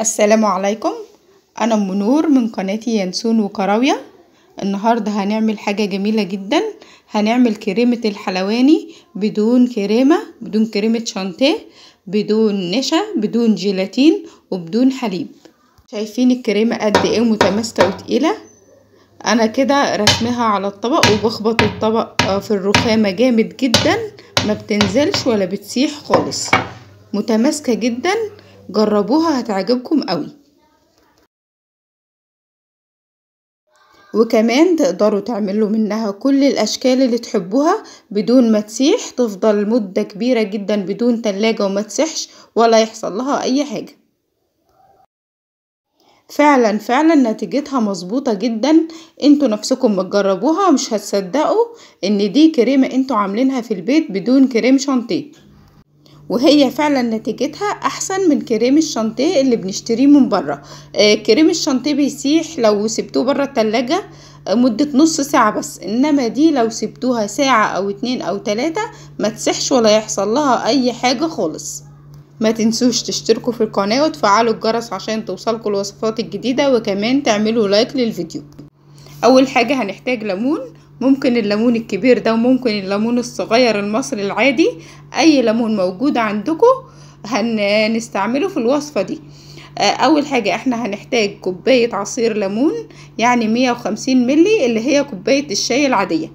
السلام عليكم، انا ام نور من قناة ينسون وكراوية. النهاردة هنعمل حاجة جميلة جدا. هنعمل كريمة الحلواني بدون كريمة، بدون كريمة شانتيه، بدون نشا، بدون جيلاتين وبدون حليب. شايفين الكريمة قد ايه متماسكة وتقيلة. انا كده رسمها على الطبق وبخبط الطبق في الرخامة جامد جدا، ما بتنزلش ولا بتسيح خالص، متماسكة جدا. جربوها هتعجبكم قوي. وكمان تقدروا تعملوا منها كل الاشكال اللي تحبوها بدون ما تسيح، تفضل مدة كبيرة جدا بدون تلاجة وما تسيحش ولا يحصل لها اي حاجة. فعلا نتيجتها مظبوطة جدا. انتوا نفسكم ما تجربوها مش هتصدقوا ان دي كريمة انتوا عاملينها في البيت بدون كريم شانتيه، وهي فعلا نتيجتها احسن من كريم الشانتيه اللي بنشتريه من بره. كريم الشانتيه بيسيح لو سبتوه بره التلاجة مدة نص ساعة بس، انما دي لو سبتوها ساعة او 2 او 3 ما تسيحش ولا يحصل لها اي حاجة خالص. ما تنسوش تشتركوا في القناة وتفعلوا الجرس عشان توصلكوا الوصفات الجديدة، وكمان تعملوا لايك للفيديو. اول حاجة هنحتاج ليمون، ممكن الليمون الكبير ده وممكن الليمون الصغير المصري العادي، اي ليمون موجود عندكم هنستعمله في الوصفة دي. اول حاجة احنا هنحتاج كوباية عصير ليمون، يعني 150 ملي اللي هي كوباية الشاي العادية.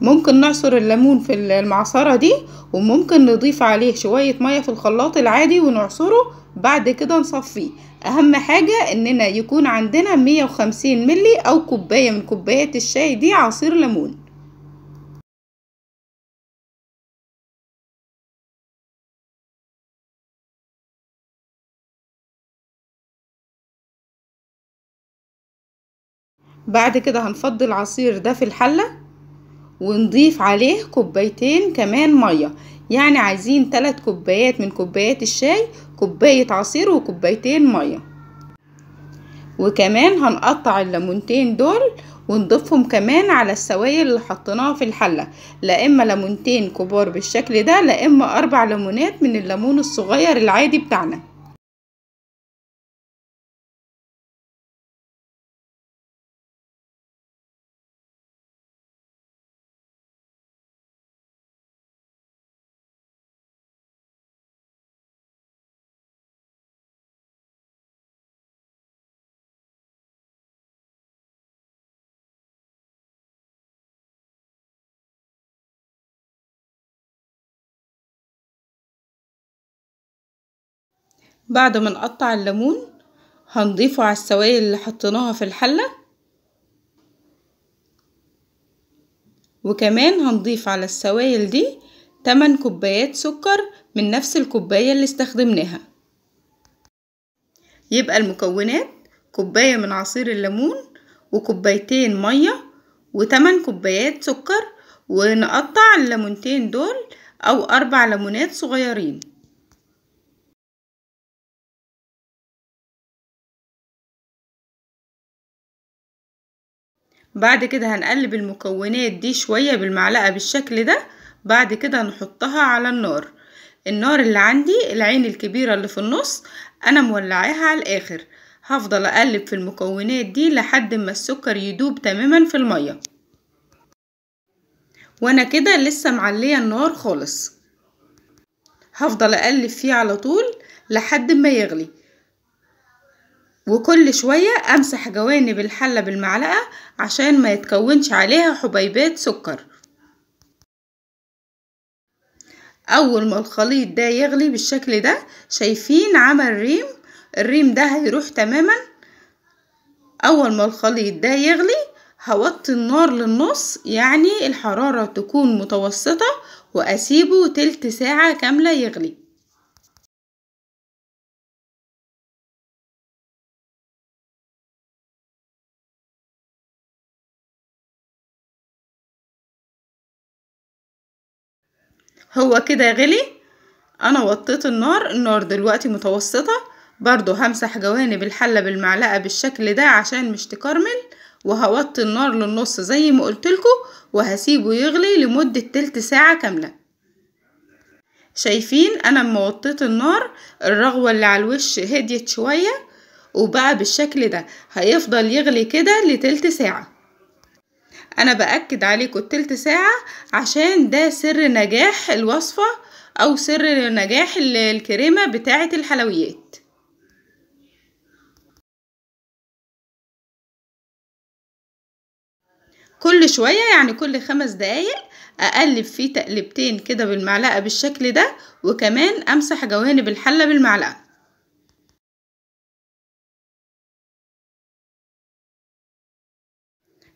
ممكن نعصر الليمون في المعصرة دي، وممكن نضيف عليه شوية مية في الخلاط العادي ونعصره، بعد كده نصفيه. اهم حاجة اننا يكون عندنا 150 ملي او كوباية من كوبايات الشاي دي عصير ليمون. بعد كده هنفضي العصير ده في الحلة ونضيف عليه كوبايتين كمان مية، يعني عايزين 3 كوبايات من كوبايات الشاي، كوباية عصير وكوبايتين مية. وكمان هنقطع الليمونتين دول ونضيفهم كمان على السوائل اللي حطيناها في الحلة، لا اما ليمونتين كبار بالشكل ده، لا اما 4 ليمونات من الليمون الصغير العادي بتاعنا. بعد ما نقطع الليمون هنضيفه على السوائل اللي حطيناها في الحلة، وكمان هنضيف على السوائل دي 8 كوبايات سكر من نفس الكوباية اللي استخدمناها. يبقى المكونات كوباية من عصير الليمون وكوبايتين مية و8 كوبايات سكر، ونقطع الليمونتين دول او 4 ليمونات صغيرين. بعد كده هنقلب المكونات دي شوية بالمعلقة بالشكل ده، بعد كده نحطها على النار. النار اللي عندي العين الكبيرة اللي في النص انا مولعاها على الاخر. هفضل اقلب في المكونات دي لحد ما السكر يدوب تماما في المية، وانا كده لسه معلية النار خالص. هفضل اقلب فيه على طول لحد ما يغلي، وكل شوية امسح جوانب الحلة بالمعلقة عشان ما يتكونش عليها حبيبات سكر. اول ما الخليط ده يغلي بالشكل ده شايفين عمل ريم، الريم ده هيروح تماما. اول ما الخليط ده يغلي هوطي النار للنص، يعني الحرارة تكون متوسطة، واسيبه تلت ساعة كاملة يغلي. هو كده غلي، انا وطيت النار دلوقتي متوسطة. برضو همسح جوانب الحلة بالمعلقة بالشكل ده عشان مش تكرمل، وهوطي النار للنص زي ما قلتلكوا، وهسيبه يغلي لمدة تلت ساعة كاملة. شايفين انا لما وطيت النار الرغوه اللي على الوش هديت شويه، وبقى بالشكل ده هيفضل يغلي كده لتلت ساعه. انا باكد عليكم التلت ساعه عشان ده سر نجاح الوصفه او سر نجاح الكريمه بتاعه الحلويات. كل شويه يعني كل 5 دقايق اقلب فيه تقلبتين كده بالمعلقه بالشكل ده، وكمان امسح جوانب الحله بالمعلقه.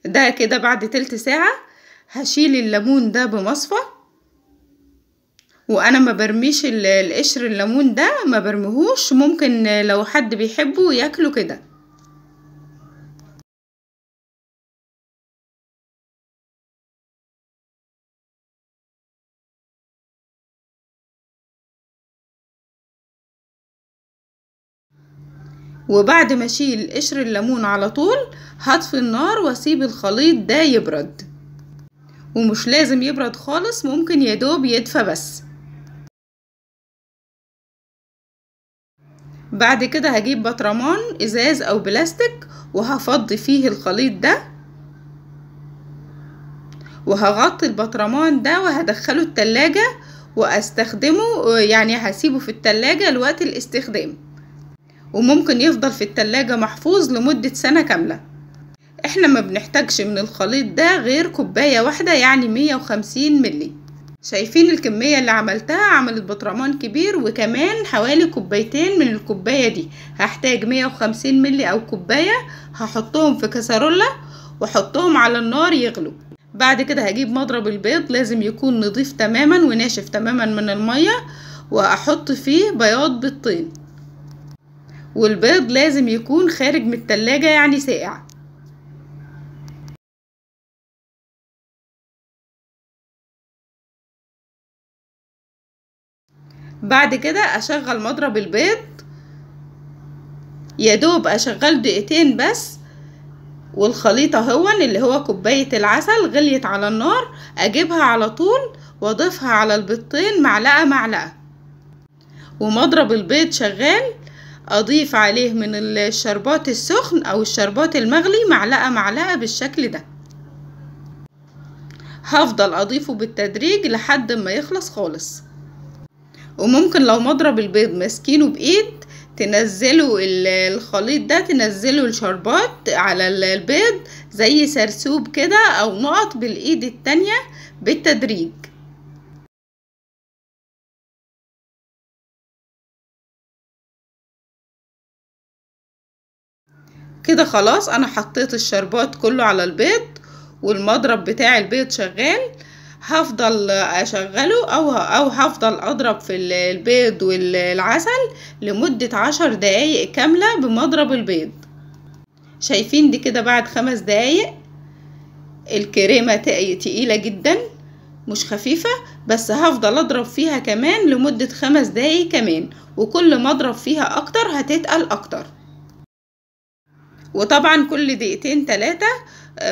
ده كده بعد تلت ساعة هشيل الليمون ده بمصفى، وانا ما برميش القشر الليمون ده، ما برميهوش، ممكن لو حد بيحبه ياكله كده. وبعد ما اشيل قشر الليمون على طول هطفي النار واسيب الخليط ده يبرد، ومش لازم يبرد خالص، ممكن يدوب يدفى بس. بعد كده هجيب برطمان ازاز او بلاستيك وهفضي فيه الخليط ده، وهغطي البطرمان ده وهدخله التلاجة واستخدمه، يعني هسيبه في التلاجة لوقت الاستخدام، وممكن يفضل في التلاجة محفوظ لمدة سنة كاملة. احنا ما بنحتاجش من الخليط ده غير كوباية واحدة، يعني 150 ملي. شايفين الكمية اللي عملتها، عملت برطمان كبير، وكمان حوالي كوبايتين من الكوباية دي، هحتاج 150 ملي او كوباية، هحطهم في كاسرولة وحطهم على النار يغلوا. بعد كده هجيب مضرب البيض، لازم يكون نظيف تماما وناشف تماما من المية، واحط فيه بياض بيضتين، والبيض لازم يكون خارج من التلاجة يعني ساقع. بعد كده اشغل مضرب البيض، يدوب اشغل دقيقتين بس، والخليط اهون اللي هو كوباية العسل غليت على النار، اجيبها على طول واضيفها على البيضتين معلقة معلقة، ومضرب البيض شغال اضيف عليه من الشربات السخن او الشربات المغلي معلقة معلقة بالشكل ده، هفضل اضيفه بالتدريج لحد ما يخلص خالص. وممكن لو مضرب البيض ماسكينه بايد تنزلوا الخليط ده، تنزلوا الشربات على البيض زي سرسوب كده او نقط بالايد التانية بالتدريج. كده خلاص انا حطيت الشربات كله على البيض، والمضرب بتاع البيض شغال، هفضل اشغله او هفضل اضرب في البيض والعسل لمدة 10 دقايق كاملة بمضرب البيض. شايفين دي كده بعد 5 دقايق الكريمة تقيلة جدا مش خفيفة، بس هفضل اضرب فيها كمان لمدة 5 دقايق كمان، وكل ما اضرب فيها اكتر هتتقل اكتر. وطبعا كل 2 3 دقيقة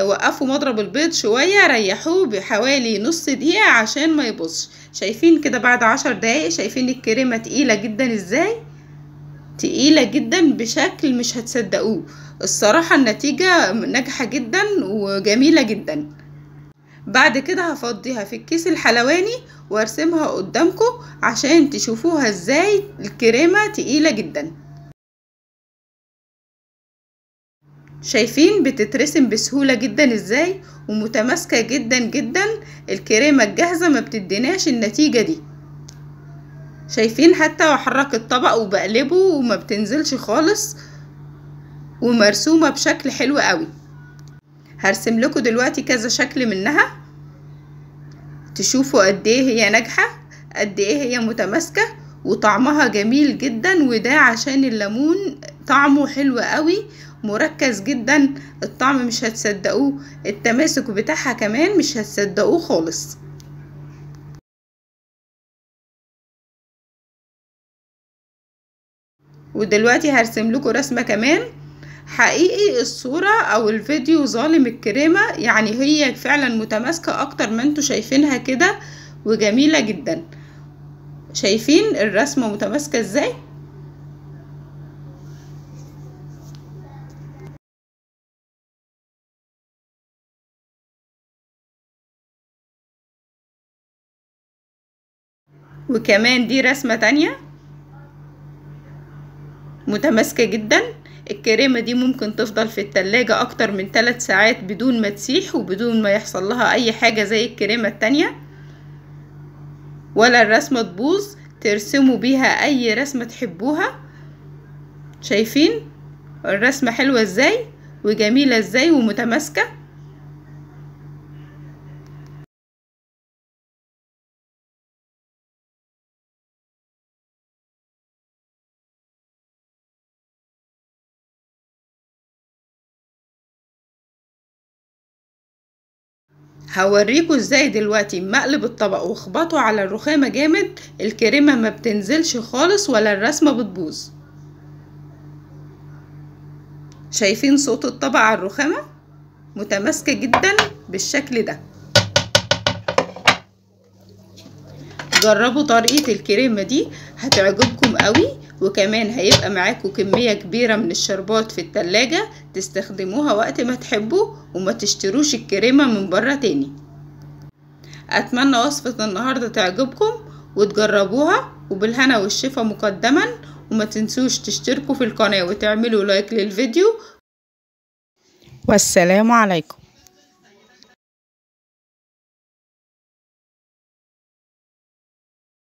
وقفوا مضرب البيض شوية، ريحوه بحوالي نص دقيقة عشان ما يبصش. شايفين كده بعد 10 دقايق، شايفين الكريمة تقيلة جدا ازاي، تقيلة جدا بشكل مش هتصدقوه. الصراحة النتيجة ناجحة جدا وجميلة جدا. بعد كده هفضيها في الكيس الحلواني وارسمها قدامكم عشان تشوفوها ازاي الكريمة تقيلة جدا. شايفين بتترسم بسهولة جدا ازاي، ومتماسكة جدا جدا. الكريمة الجاهزة ما بتديناش النتيجة دي. شايفين حتى واحرك الطبق وبقلبه وما بتنزلش خالص، ومرسومة بشكل حلو قوي. هرسم لكم دلوقتي كذا شكل منها تشوفوا قد ايه هي ناجحة، قد ايه هي متماسكة، وطعمها جميل جدا، وده عشان الليمون طعمه حلو قوي، مركز جدا الطعم مش هتصدقوه، التماسك بتاعها كمان مش هتصدقوه خالص. ودلوقتي هرسم لكم رسمة كمان. حقيقي الصورة او الفيديو ظالم الكريمة، يعني هي فعلا متماسكة اكتر ما انتوا شايفينها كده، وجميلة جدا. شايفين الرسمة متماسكة ازاي؟ وكمان دي رسمة تانية متماسكة جدا. الكريمة دي ممكن تفضل في التلاجة اكتر من 3 ساعات بدون ما تسيح وبدون ما يحصل لها اي حاجة زي الكريمة التانية، ولا الرسمة تبوظ. ترسموا بيها اي رسمة تحبوها. شايفين الرسمة حلوة ازاي وجميلة ازاي ومتماسكة. هوريكوا ازاي دلوقتي مقلب الطبق واخبطه على الرخامة جامد، الكريمة ما بتنزلش خالص ولا الرسمة بتبوظ. شايفين صوت الطبق على الرخامة متماسكة جدا بالشكل ده. جربوا طريقة الكريمة دي هتعجبكم قوي، وكمان هيبقى معاكوا كمية كبيرة من الشربات في التلاجة تستخدموها وقت ما تحبوا، وما تشتروش الكريمة من برا تاني. اتمنى وصفة النهاردة تعجبكم وتجربوها، وبالهنا والشفا مقدما. وما تنسوش تشتركوا في القناة وتعملوا لايك للفيديو، والسلام عليكم.